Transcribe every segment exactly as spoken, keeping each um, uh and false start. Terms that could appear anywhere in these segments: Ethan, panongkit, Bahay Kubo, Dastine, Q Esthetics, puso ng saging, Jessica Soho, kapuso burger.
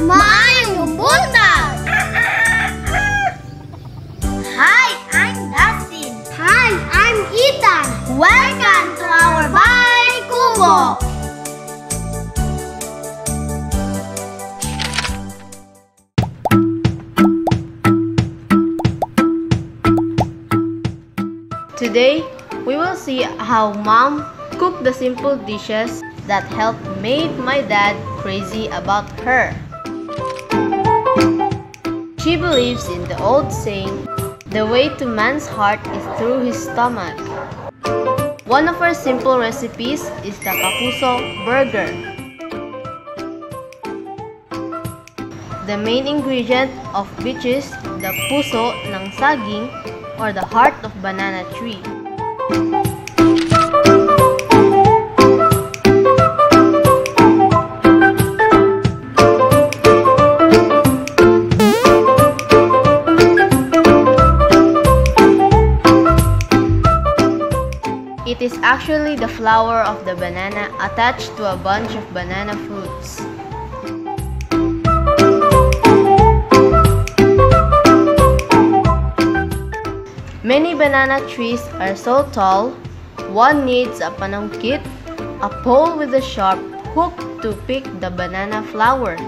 Maayong buntag! Hi, I'm Dastine. Hi, I'm Ethan. Welcome to our Bahay Kubo. Today, we will see how Mom cooked the simple dishes that helped make my dad crazy about her. She believes in the old saying, the way to man's heart is through his stomach. One of her simple recipes is the kapuso burger. The main ingredient of which is the puso ng saging or the heart of banana tree. It is actually the flower of the banana attached to a bunch of banana fruits. Many banana trees are so tall, one needs a panongkit, a pole with a sharp hook to pick the banana flower.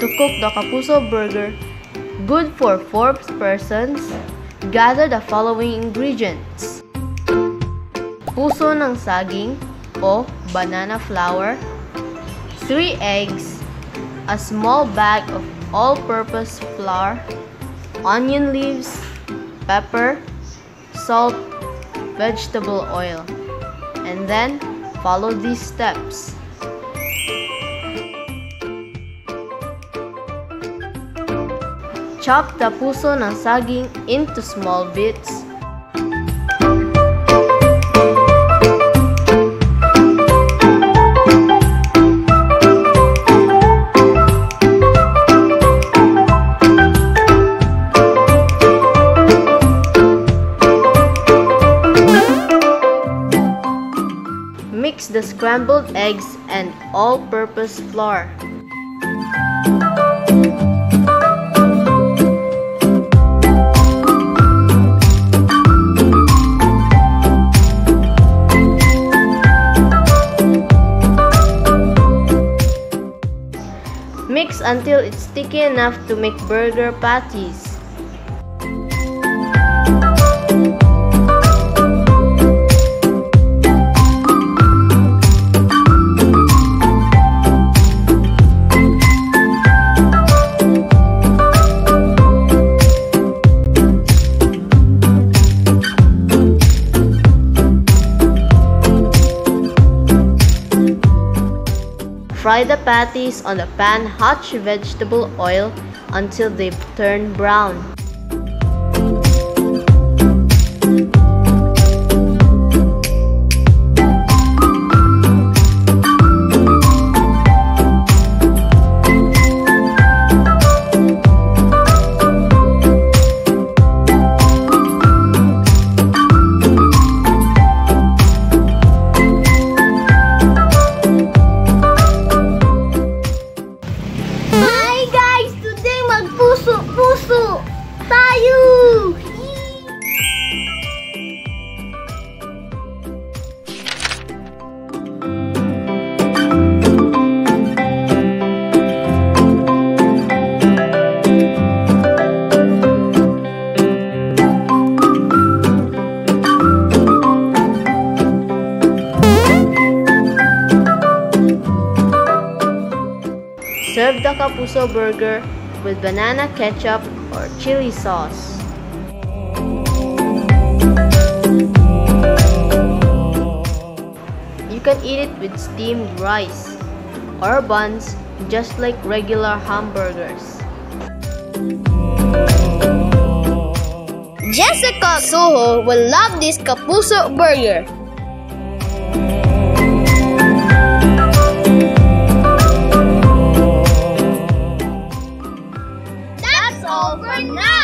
To cook the kapuso burger, good for four persons, gather the following ingredients. Puso ng saging o banana flour, three eggs, a small bag of all-purpose flour, onion leaves, pepper, salt, vegetable oil, and then follow these steps. Chop the puso ng saging into small bits. Mix the scrambled eggs and all-purpose flour. Mix until it's sticky enough to make burger patties. Fry the patties on a pan hot with vegetable oil until they turn brown. Serve the kapuso burger with banana ketchup or chili sauce. You can eat it with steamed rice or buns just like regular hamburgers. Jessica Soho will love this kapuso burger. That's all for now.